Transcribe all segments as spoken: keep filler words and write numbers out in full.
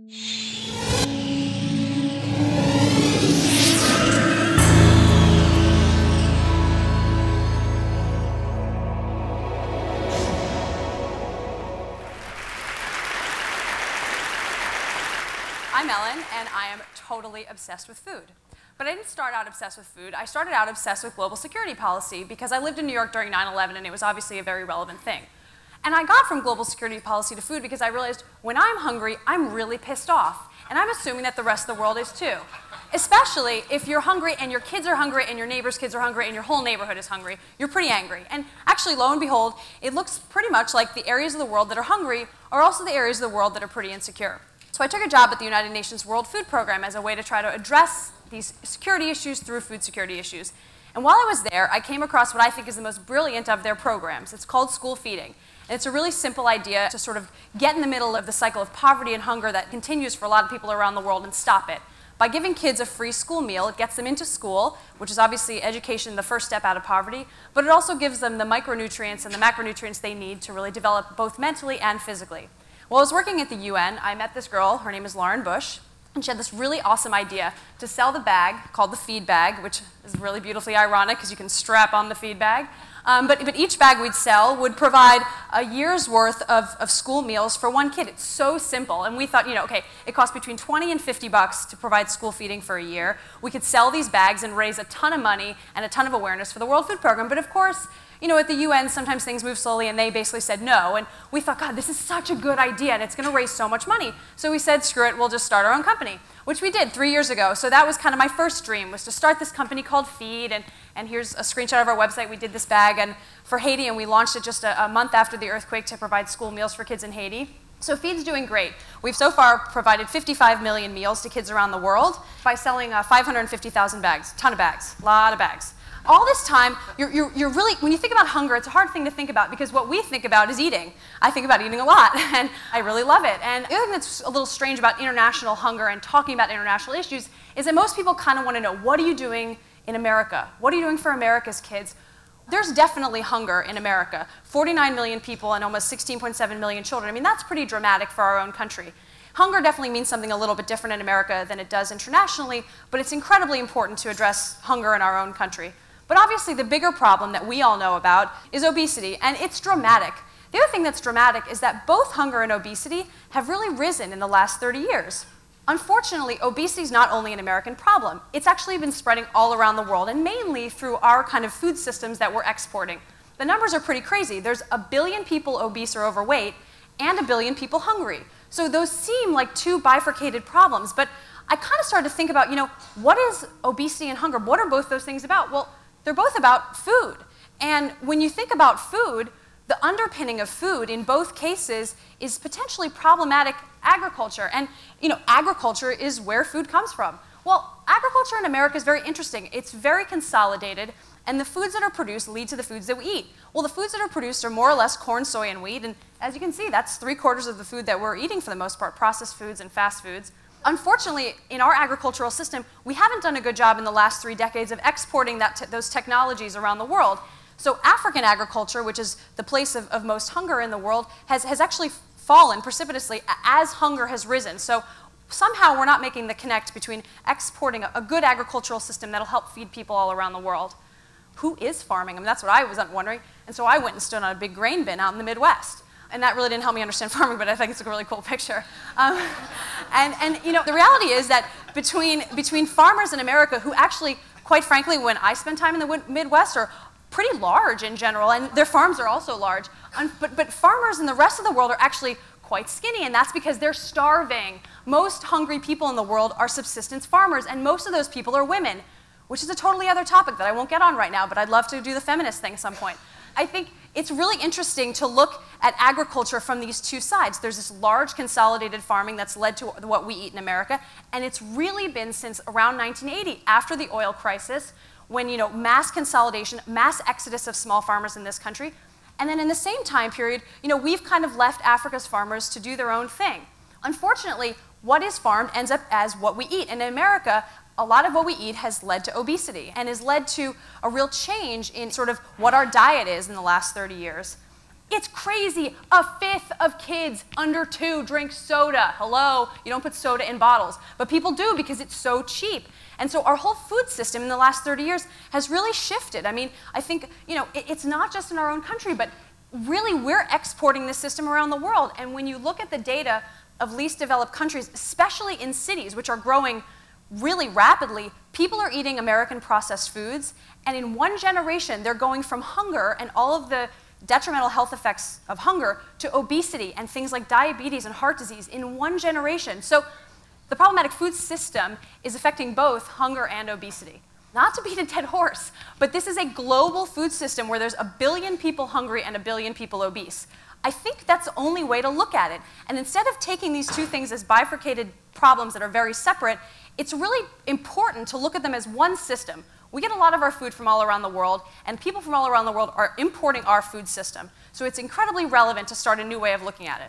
I'm Ellen, and I am totally obsessed with food. But I didn't start out obsessed with food. I started out obsessed with global security policy because I lived in New York during nine eleven, and it was obviously a very relevant thing. And I got from global security policy to food because I realized when I'm hungry, I'm really pissed off. And I'm assuming that the rest of the world is too. Especially if you're hungry and your kids are hungry and your neighbor's kids are hungry and your whole neighborhood is hungry, you're pretty angry. And actually, lo and behold, it looks pretty much like the areas of the world that are hungry are also the areas of the world that are pretty insecure. So I took a job at the United Nations World Food Program as a way to try to address these security issues through food security issues. And while I was there, I came across what I think is the most brilliant of their programs. It's called school feeding. And it's a really simple idea to sort of get in the middle of the cycle of poverty and hunger that continues for a lot of people around the world and stop it. By giving kids a free school meal, it gets them into school, which is obviously education, the first step out of poverty, but it also gives them the micronutrients and the macronutrients they need to really develop both mentally and physically. While I was working at the U N, I met this girl, her name is Lauren Bush, and she had this really awesome idea to sell the bag called the Feed Bag, which is really beautifully ironic because you can strap on the feed bag. Um, but, but each bag we'd sell would provide a year's worth of, of school meals for one kid. It's so simple. And we thought, you know, okay, it costs between twenty and fifty bucks to provide school feeding for a year. We could sell these bags and raise a ton of money and a ton of awareness for the World Food Program. But of course, you know, at the U N, sometimes things move slowly, and they basically said no. And we thought, God, this is such a good idea, and it's going to raise so much money. So we said, screw it, we'll just start our own company, which we did three years ago. So that was kind of my first dream, was to start this company called Feed. And, and here's a screenshot of our website. We did this bag and for Haiti, and we launched it just a, a month after the earthquake to provide school meals for kids in Haiti. So Feed's doing great. We've so far provided fifty-five million meals to kids around the world by selling uh, five hundred fifty thousand bags, ton of bags, a lot of bags. All this time, you're, you're, you're really, when you think about hunger, it's a hard thing to think about because what we think about is eating. I think about eating a lot, and I really love it. And the other thing that's a little strange about international hunger and talking about international issues is that most people kind of want to know, what are you doing in America? What are you doing for America's kids? There's definitely hunger in America. forty-nine million people and almost sixteen point seven million children. I mean, that's pretty dramatic for our own country. Hunger definitely means something a little bit different in America than it does internationally, but it's incredibly important to address hunger in our own country. But obviously, the bigger problem that we all know about is obesity, and it's dramatic. The other thing that's dramatic is that both hunger and obesity have really risen in the last thirty years. Unfortunately, obesity is not only an American problem. It's actually been spreading all around the world, and mainly through our kind of food systems that we're exporting. The numbers are pretty crazy. There's a billion people obese or overweight, and a billion people hungry. So those seem like two bifurcated problems, but I kind of started to think about, you know, what is obesity and hunger? What are both those things about? Well, they're both about food. And when you think about food, the underpinning of food in both cases is potentially problematic agriculture. And you know, agriculture is where food comes from. Well, agriculture in America is very interesting. It's very consolidated, and the foods that are produced lead to the foods that we eat. Well, the foods that are produced are more or less corn, soy, and wheat. And as you can see, that's three quarters of the food that we're eating for the most part, processed foods and fast foods. Unfortunately, in our agricultural system, we haven't done a good job in the last three decades of exporting that te- those technologies around the world. So African agriculture, which is the place of, of most hunger in the world, has, has actually fallen precipitously as hunger has risen. So somehow we're not making the connect between exporting a, a good agricultural system that'll help feed people all around the world. Who is farming? I mean, that's what I was wondering. And so I went and stood on a big grain bin out in the Midwest. And that really didn't help me understand farming, but I think it's a really cool picture. Um, and, and you know, the reality is that between, between farmers in America, who actually, quite frankly, when I spend time in the Midwest, are pretty large in general, and their farms are also large, but, but farmers in the rest of the world are actually quite skinny, and that's because they're starving. Most hungry people in the world are subsistence farmers, and most of those people are women, which is a totally other topic that I won't get on right now, but I'd love to do the feminist thing at some point. I think it's really interesting to look at agriculture from these two sides. There's this large consolidated farming that's led to what we eat in America, and it's really been since around nineteen eighty, after the oil crisis, when you know mass consolidation, mass exodus of small farmers in this country. And then in the same time period, you know, we've kind of left Africa's farmers to do their own thing. Unfortunately, what is farmed ends up as what we eat. And in America, a lot of what we eat has led to obesity and has led to a real change in sort of what our diet is in the last thirty years. It's crazy. A fifth of kids under two drink soda. Hello, you don't put soda in bottles. But people do because it's so cheap. And so our whole food system in the last thirty years has really shifted. I mean, I think, you know, it, it's not just in our own country, but really we're exporting this system around the world. And when you look at the data of least developed countries, especially in cities, which are growing really rapidly, people are eating American processed foods. And in one generation, they're going from hunger and all of the detrimental health effects of hunger to obesity and things like diabetes and heart disease in one generation. So the problematic food system is affecting both hunger and obesity. Not to beat a dead horse, but this is a global food system where there's a billion people hungry and a billion people obese. I think that's the only way to look at it. And instead of taking these two things as bifurcated problems that are very separate, it's really important to look at them as one system. We get a lot of our food from all around the world, and people from all around the world are importing our food system. So it's incredibly relevant to start a new way of looking at it.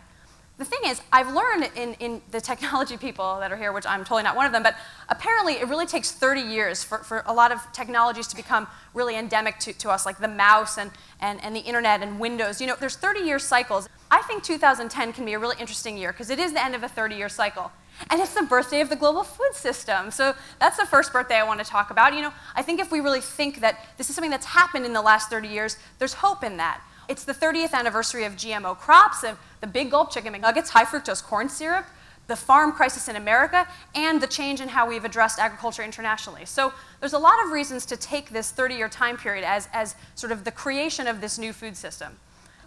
The thing is, I've learned in, in the technology people that are here, which I'm totally not one of them, but apparently it really takes thirty years for, for a lot of technologies to become really endemic to, to us, like the mouse and, and, and the internet and Windows. You know, there's thirty-year cycles. I think two thousand ten can be a really interesting year because it is the end of a thirty-year cycle. And it's the birthday of the global food system. So that's the first birthday I want to talk about. You know, I think if we really think that this is something that's happened in the last thirty years, there's hope in that. It's the thirtieth anniversary of G M O crops, of the Big Gulp chicken McNuggets, high fructose corn syrup, the farm crisis in America, and the change in how we've addressed agriculture internationally. So there's a lot of reasons to take this thirty-year time period as, as sort of the creation of this new food system.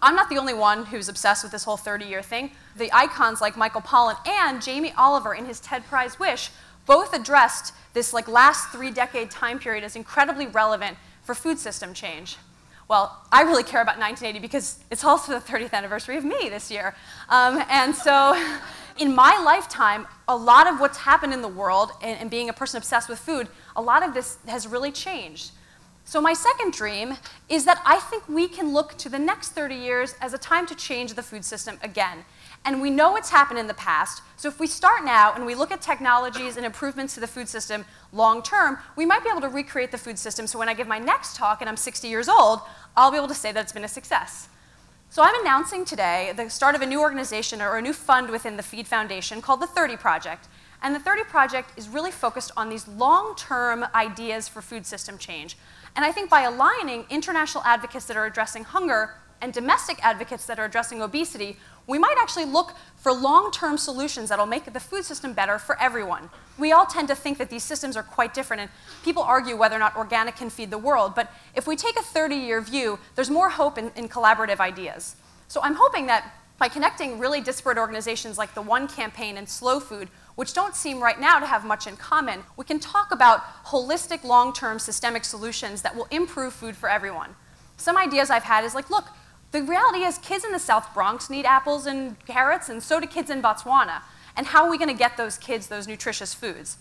I'm not the only one who's obsessed with this whole thirty-year thing. The icons like Michael Pollan and Jamie Oliver in his TED Prize Wish both addressed this like last three-decade time period as incredibly relevant for food system change. Well, I really care about nineteen eighty because it's also the thirtieth anniversary of me this year. Um, and so in my lifetime, a lot of what's happened in the world, and, and being a person obsessed with food, a lot of this has really changed. So my second dream is that I think we can look to the next thirty years as a time to change the food system again. And we know what's happened in the past, so if we start now and we look at technologies and improvements to the food system long term, we might be able to recreate the food system so when I give my next talk and I'm sixty years old, I'll be able to say that it's been a success. So I'm announcing today the start of a new organization or a new fund within the Feed Foundation called the thirty project. And the thirty project is really focused on these long-term ideas for food system change. And I think by aligning international advocates that are addressing hunger and domestic advocates that are addressing obesity, we might actually look for long-term solutions that'll make the food system better for everyone. We all tend to think that these systems are quite different, and people argue whether or not organic can feed the world, but if we take a thirty-year view, there's more hope in, in collaborative ideas. So I'm hoping that by connecting really disparate organizations like the One Campaign and Slow Food, which don't seem right now to have much in common, we can talk about holistic, long-term, systemic solutions that will improve food for everyone. Some ideas I've had is like, look, the reality is kids in the South Bronx need apples and carrots, and so do kids in Botswana. And how are we going to get those kids those nutritious foods?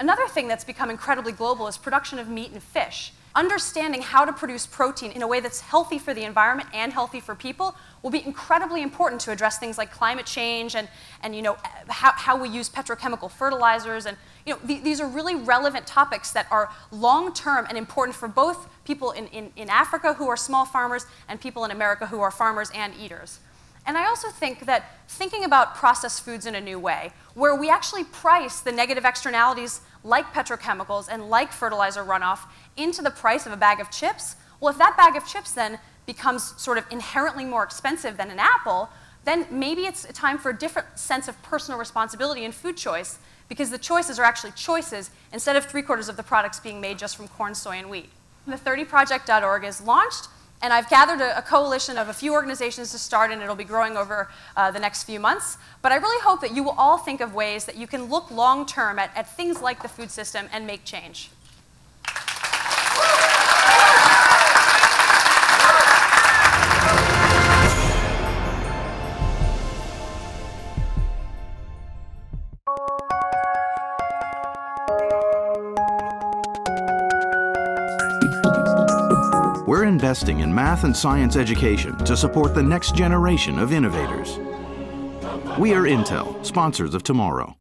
Another thing that's become incredibly global is production of meat and fish. Understanding how to produce protein in a way that's healthy for the environment and healthy for people will be incredibly important to address things like climate change and, and you know, how, how we use petrochemical fertilizers. And you know, th these are really relevant topics that are long-term and important for both people in, in, in Africa who are small farmers and people in America who are farmers and eaters. And I also think that thinking about processed foods in a new way, where we actually price the negative externalities like petrochemicals and like fertilizer runoff into the price of a bag of chips, well, if that bag of chips then becomes sort of inherently more expensive than an apple, then maybe it's time for a different sense of personal responsibility in food choice, because the choices are actually choices instead of three quarters of the products being made just from corn, soy, and wheat. The thirty project dot org is launched. And I've gathered a, a coalition of a few organizations to start, and it'll be growing over uh, the next few months. But I really hope that you will all think of ways that you can look long-term at, at things like the food system and make change. We're investing in math and science education to support the next generation of innovators. We are Intel, sponsors of tomorrow.